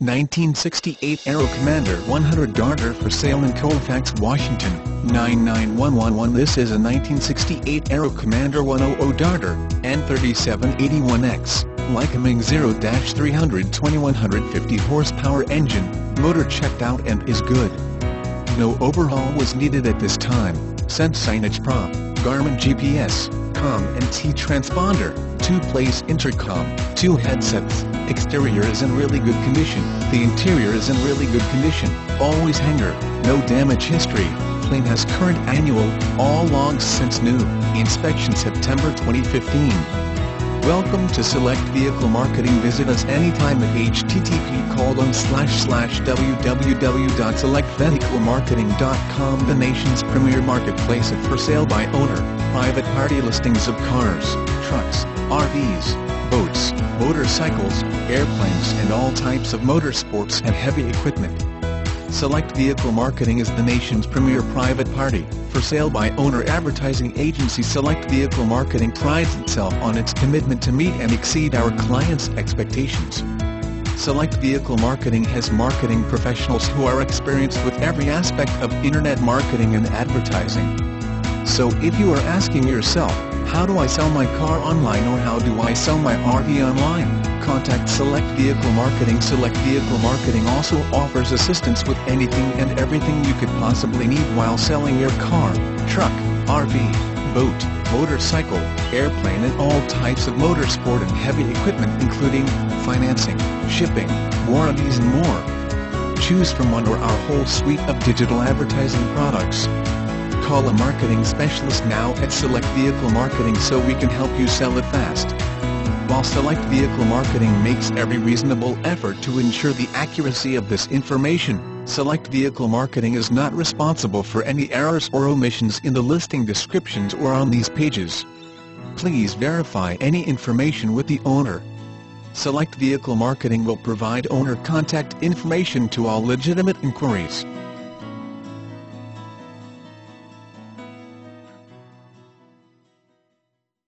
1968 Aero Commander 100 Darter for sale in Colfax, Washington, 99111. This is a 1968 Aero Commander 100 Darter, N3781X, Lycoming 0-320-150 horsepower engine, motor checked out and is good. No overhaul was needed at this time. Sensenich prop, Garmin GPS, COM and T transponder, 2-place intercom, 2 headsets. Exterior is in really good condition. The interior is in really good condition. Always hanger, no damage history. Plane has current annual, all logs since new. Inspection September 2015. Welcome to Select Vehicle Marketing. Visit us anytime at http://www.selectvehiclemarketing.com. The nation's premier marketplace for sale by owner, private party listings of cars, trucks, RVs, boats, motorcycles, airplanes and all types of motorsports and heavy equipment. Select Vehicle Marketing is the nation's premier private party, for sale by owner advertising agency. Select Vehicle Marketing prides itself on its commitment to meet and exceed our clients' expectations. Select Vehicle Marketing has marketing professionals who are experienced with every aspect of internet marketing and advertising. So if you are asking yourself, how do I sell my car online, or how do I sell my RV online? Contact Select Vehicle Marketing. Select Vehicle Marketing also offers assistance with anything and everything you could possibly need while selling your car, truck, RV, boat, motorcycle, airplane and all types of motorsport and heavy equipment, including financing, shipping, warranties and more. Choose from one or our whole suite of digital advertising products. Call a marketing specialist now at Select Vehicle Marketing so we can help you sell it fast. While Select Vehicle Marketing makes every reasonable effort to ensure the accuracy of this information, Select Vehicle Marketing is not responsible for any errors or omissions in the listing descriptions or on these pages. Please verify any information with the owner. Select Vehicle Marketing will provide owner contact information to all legitimate inquiries.